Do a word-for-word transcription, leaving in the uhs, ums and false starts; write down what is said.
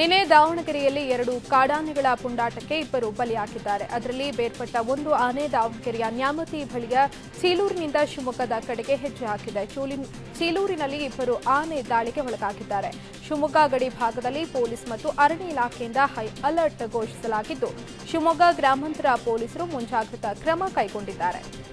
ನಿನ್ನೆ ದಾವಣಗೆರೆಯಲ್ಲಿ ಎರಡು ಕಾಡಾನೆಗಳ ಪುಂಡಾಟಕ್ಕೆ ಇಬ್ಬರು ಬಲಿಯಾಗಿದ್ದಾರೆ. ಅದರಲ್ಲಿ ಬೇರ್ಪಟ್ಟ ಒಂದು ಆನೆ ದಾವಣಗೆರೆಯ ನ್ಯಾಮತಿ ಬಳಿಯ ಚೀಲೂರಿನಿಂದ ಶಿವಮೊಗ್ಗದ ಕಡೆಗೆ ಹೆಜ್ಜೆ ಹಾಕಿದೆ. ಚೀಲೂರಿನಲ್ಲಿ ಇಬ್ಬರು ಆನೆ ದಾಳಿಗೆ ಒಳಗಾಗಿದ್ದಾರೆ. ಶಿವಮೊಗ್ಗ ಗಡಿ ಭಾಗದಲ್ಲಿ ಪೊಲೀಸ್ ಮತ್ತು ಅರಣ್ಯ ಇಲಾಖೆಯಿಂದ ಹೈ ಅಲರ್ಟ್ ಘೋಷಿಸಲಾಗಿದ್ದು, ಶಿವಮೊಗ್ಗ ಗ್ರಾಮಾಂತರ ಪೊಲೀಸರು ಮುಂಜಾಗ್ರತಾ ಕ್ರಮ ಕೈಗೊಂಡಿದ್ದಾರೆ.